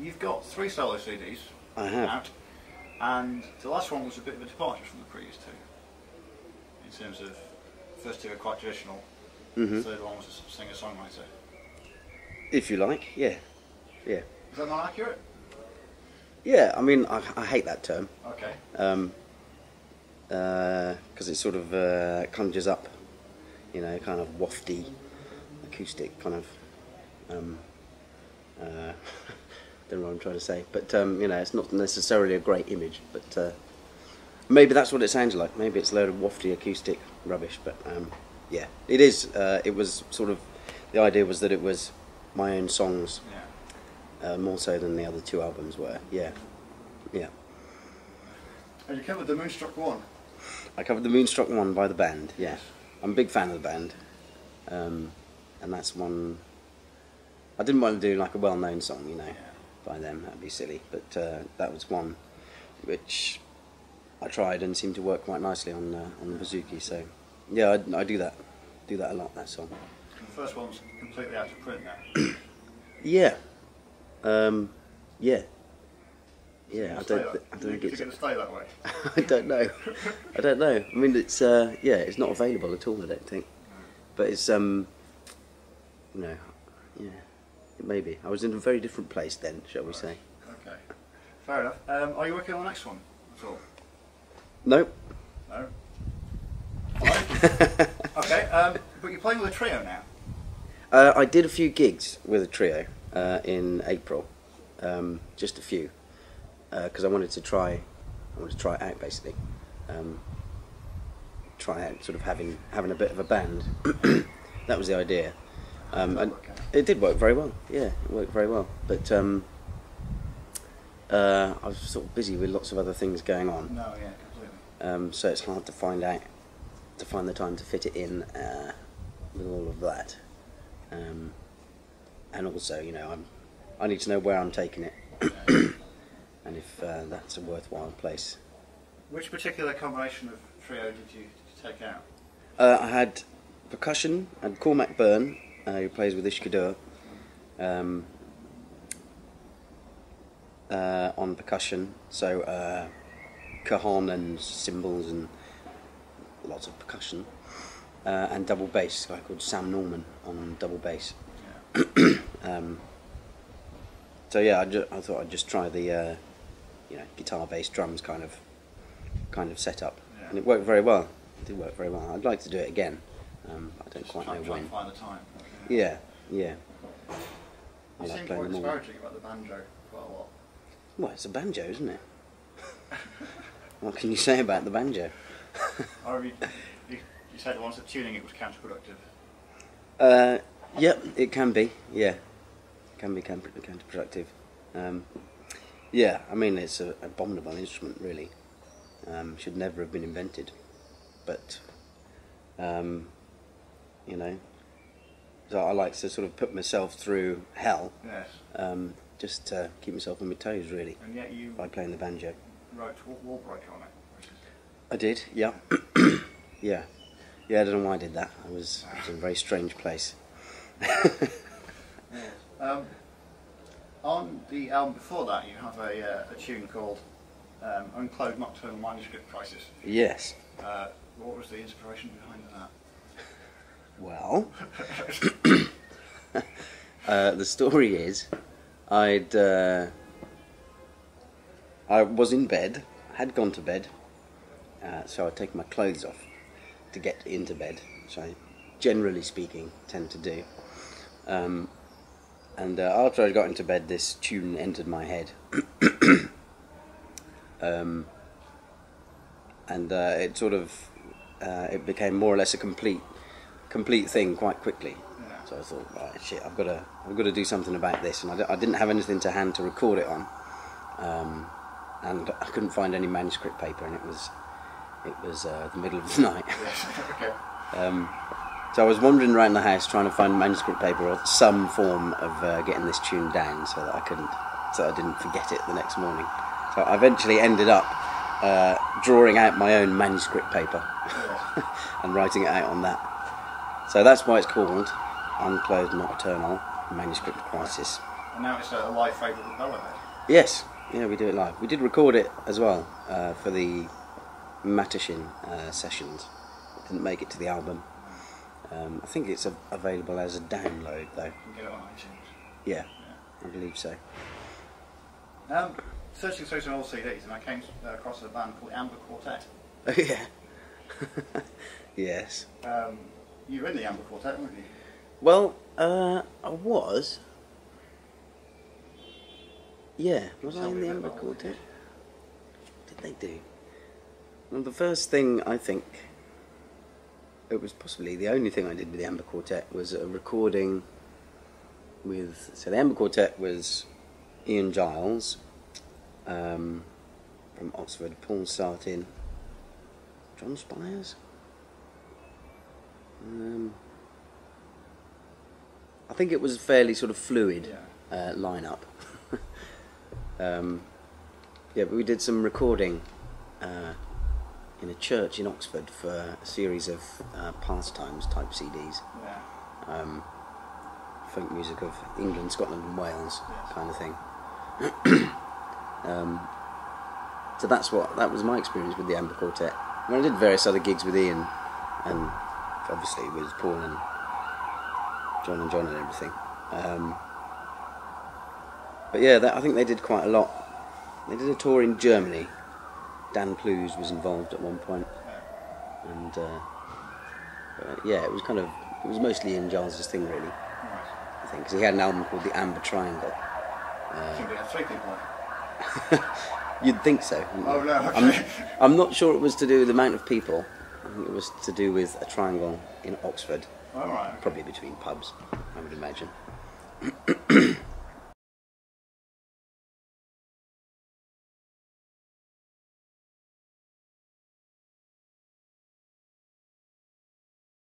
You've got three solo CDs. I have. Out, and the last one was a bit of a departure from the previous two. In terms of, the first two are quite traditional, the third one was a singer-songwriter. If you like, yeah. Yeah. Is that not accurate? Yeah, I mean, I hate that term. Okay. Because it sort of conjures up, you know, kind of wafty, acoustic kind of. Don't know what I'm trying to say, but you know, it's not necessarily a great image. But maybe that's what it sounds like. Maybe it's a load of wafty acoustic rubbish. But yeah, it is. It was sort of the idea was that it was my own songs, yeah. More so than the other two albums were. Yeah, yeah. And you covered the Moonstruck one. I covered the Moonstruck one by the band. Yeah, I'm a big fan of the band, and that's one. I didn't want to do like a well-known song, you know, by them. That'd be silly. But that was one which I tried and seemed to work quite nicely on the bouzouki. So yeah, I do that a lot. That song. The first one's completely out of print now. Yeah, yeah. Yeah, I don't think it's going to stay that way. I don't know. I don't know. I mean, it's yeah, it's not available at all. I don't think, but it's you know, yeah, it may be. I was in a very different place then, shall we say? Okay, fair enough. Are you working on the next one at all? No. No. Right. Okay, but you're playing with a trio now. I did a few gigs with a trio in April, just a few. Because I wanted to try it out basically, try out sort of having a bit of a band. That was the idea, and it did work very well. Yeah, it worked very well. But I was sort of busy with lots of other things going on. No, yeah, completely. So it's hard to find the time to fit it in with all of that, and also you know I need to know where I'm taking it. Yeah. And if that's a worthwhile place. Which particular combination of trio did you take out? I had percussion, and Cormac Byrne, who plays with Ishkidur, on percussion, so cajon and cymbals and lots of percussion, and double bass, a guy called Sam Norman on double bass. Yeah. So yeah, I thought I'd just try the... you know, guitar, bass, drums kind of setup, yeah. And it worked very well. It did work very well. I'd like to do it again. I don't just quite know when. Find the time. Yeah, yeah. You seem quite disparaging about the banjo quite a lot. Well, it's a banjo, isn't it? What can you say about the banjo? Or you said once that tuning it was counterproductive. Yep, it can be. Yeah, it can be counterproductive. Yeah, I mean, it's an abominable instrument, really. Should never have been invented. But, you know, so I like to sort of put myself through hell, yes. Just to keep myself on my toes, really, and yet you by playing the banjo. Right, Wallbreak on it. I did, yeah. Yeah. Yeah, I don't know why I did that. I was in a very strange place. Yes. On the album before that, you have a tune called Unclothed Nocturnal Manuscript Crisis. Yes. What was the inspiration behind that? Well, the story is, I was in bed, had gone to bed, so I'd taken my clothes off to get into bed, which I, generally speaking, tend to do. And after I got into bed, this tune entered my head, and it sort of it became more or less a complete thing quite quickly. Yeah. So I thought, right, shit, I've got to do something about this, and I didn't have anything to hand to record it on, and I couldn't find any manuscript paper, and it was the middle of the night. So I was wandering around the house trying to find manuscript paper or some form of getting this tune down so that I didn't forget it the next morning. So I eventually ended up drawing out my own manuscript paper and writing it out on that. So that's why it's called Unclothed Nocturnal Manuscript Crisis. now it's a live favourite with Bellowhead. Yes, yeah, we do it live. We did record it as well for the Mattishin sessions. Didn't make it to the album. I think it's available as a download though. You can get it on iTunes. Yeah, yeah. I believe so. Searching through some old CDs, and I came across a band called the Amber Quartet. Oh yeah. Yes. You were in the Amber Quartet, weren't you? Well, I was. Yeah, was I in the Amber Quartet? What did they do? Well, the first thing I think, it was possibly the only thing I did with the Amber Quartet, was a recording with... So the Amber Quartet was Ian Giles from Oxford, Paul Sartin, John Spires? I think it was a fairly sort of fluid line-up. Yeah, but we did some recording in a church in Oxford for a series of pastimes type CDs. Yeah. Folk music of England, Scotland and Wales, yes, kind of thing. So that was my experience with the Amber Quartet. I mean, I did various other gigs with Ian and obviously with Paul and John and everything. But yeah, I think they did quite a lot. They did a tour in Germany. Dan Plews was involved at one point, and yeah, it was kind of, it was mostly Ian Giles's thing really. Nice. I think because he had an album called The Amber Triangle. I think we had 3 people on it. You'd think so. Oh no, okay. I'm not sure it was to do with the amount of people. I think it was to do with a triangle in Oxford. All right. Okay. Probably between pubs, I would imagine.